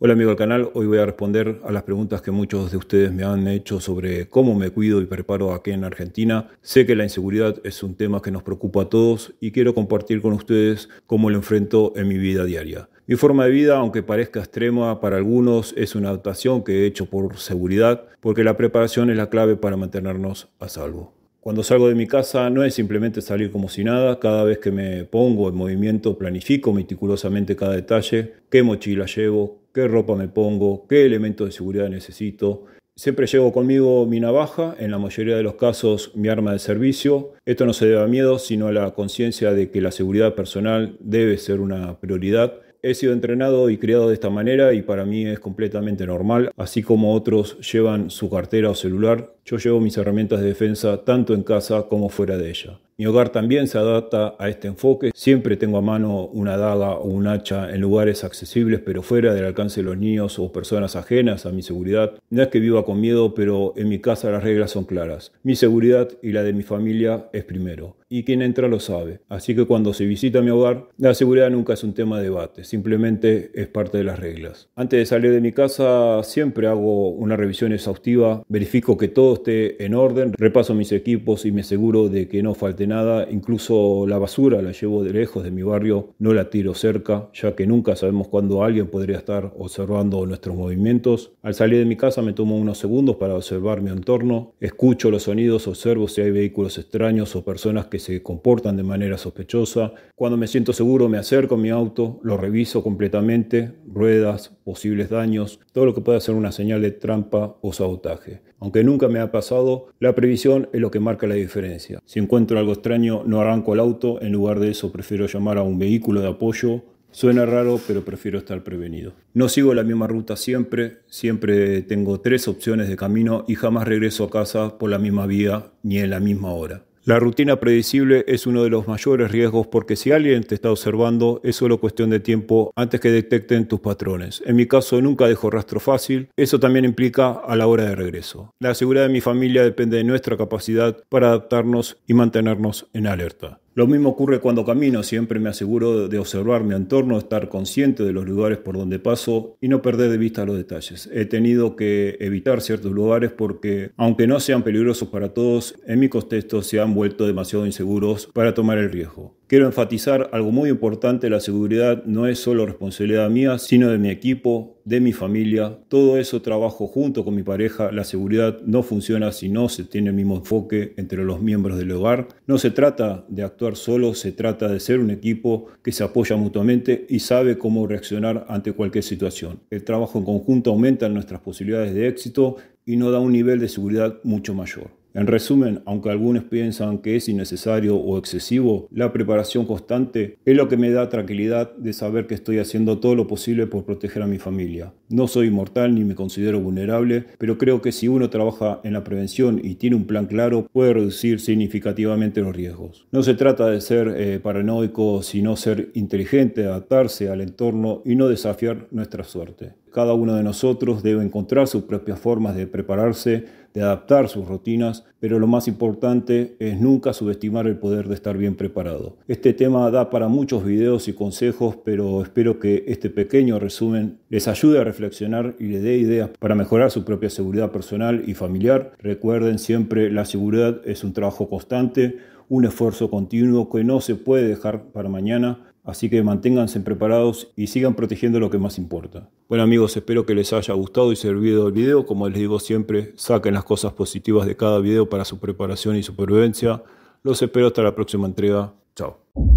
Hola amigos del canal, hoy voy a responder a las preguntas que muchos de ustedes me han hecho sobre cómo me cuido y preparo aquí en Argentina. Sé que la inseguridad es un tema que nos preocupa a todos y quiero compartir con ustedes cómo lo enfrento en mi vida diaria. Mi forma de vida, aunque parezca extrema para algunos, es una adaptación que he hecho por seguridad, porque la preparación es la clave para mantenernos a salvo. Cuando salgo de mi casa no es simplemente salir como si nada, cada vez que me pongo en movimiento planifico meticulosamente cada detalle, qué mochila llevo, qué ropa me pongo, qué elementos de seguridad necesito. Siempre llevo conmigo mi navaja, en la mayoría de los casos mi arma de servicio. Esto no se debe a miedo, sino a la conciencia de que la seguridad personal debe ser una prioridad. He sido entrenado y criado de esta manera y para mí es completamente normal. Así como otros llevan su cartera o celular, yo llevo mis herramientas de defensa tanto en casa como fuera de ella. Mi hogar también se adapta a este enfoque. Siempre tengo a mano una daga o un hacha en lugares accesibles, pero fuera del alcance de los niños o personas ajenas a mi seguridad. No es que viva con miedo, pero en mi casa las reglas son claras. Mi seguridad y la de mi familia es primero. Y quien entra lo sabe. Así que cuando se visita mi hogar, la seguridad nunca es un tema de debate. Simplemente es parte de las reglas. Antes de salir de mi casa, siempre hago una revisión exhaustiva. Verifico que todo esté en orden. Repaso mis equipos y me aseguro de que no falte nada. Incluso la basura la llevo de lejos de mi barrio. No la tiro cerca, ya que nunca sabemos cuándo alguien podría estar observando nuestros movimientos. Al salir de mi casa me tomo unos segundos para observar mi entorno. Escucho los sonidos, observo si hay vehículos extraños o personas que se comportan de manera sospechosa. Cuando me siento seguro me acerco a mi auto, lo reviso completamente, ruedas, posibles daños, todo lo que pueda ser una señal de trampa o sabotaje. Aunque nunca me ha pasado, la previsión es lo que marca la diferencia. Si encuentro algo extraño no arranco el auto, en lugar de eso prefiero llamar a un vehículo de apoyo. Suena raro, pero prefiero estar prevenido. No sigo la misma ruta siempre tengo tres opciones de camino y jamás regreso a casa por la misma vía ni en la misma hora. La rutina predecible es uno de los mayores riesgos porque si alguien te está observando es solo cuestión de tiempo antes que detecten tus patrones. En mi caso nunca dejo rastro fácil, eso también implica a la hora de regreso. La seguridad de mi familia depende de nuestra capacidad para adaptarnos y mantenernos en alerta. Lo mismo ocurre cuando camino, siempre me aseguro de observar mi entorno, estar consciente de los lugares por donde paso y no perder de vista los detalles. He tenido que evitar ciertos lugares porque, aunque no sean peligrosos para todos, en mi contexto se han vuelto demasiado inseguros para tomar el riesgo. Quiero enfatizar algo muy importante, la seguridad no es solo responsabilidad mía, sino de mi equipo, de mi familia, todo eso trabajo junto con mi pareja. La seguridad no funciona si no se tiene el mismo enfoque entre los miembros del hogar. No se trata de actuar solo, se trata de ser un equipo que se apoya mutuamente y sabe cómo reaccionar ante cualquier situación. El trabajo en conjunto aumenta nuestras posibilidades de éxito y nos da un nivel de seguridad mucho mayor. En resumen, aunque algunos piensan que es innecesario o excesivo, la preparación constante es lo que me da tranquilidad de saber que estoy haciendo todo lo posible por proteger a mi familia. No soy inmortal ni me considero vulnerable, pero creo que si uno trabaja en la prevención y tiene un plan claro, puede reducir significativamente los riesgos. No se trata de ser paranoico, sino ser inteligente, adaptarse al entorno y no desafiar nuestra suerte. Cada uno de nosotros debe encontrar sus propias formas de prepararse, de adaptar sus rutinas, pero lo más importante es nunca subestimar el poder de estar bien preparado. Este tema da para muchos videos y consejos, pero espero que este pequeño resumen les ayude a reflexionar y les dé ideas para mejorar su propia seguridad personal y familiar. Recuerden siempre, la seguridad es un trabajo constante, un esfuerzo continuo que no se puede dejar para mañana. Así que manténganse preparados y sigan protegiendo lo que más importa. Bueno amigos, espero que les haya gustado y servido el video. Como les digo siempre, saquen las cosas positivas de cada video para su preparación y supervivencia. Los espero hasta la próxima entrega. Chao.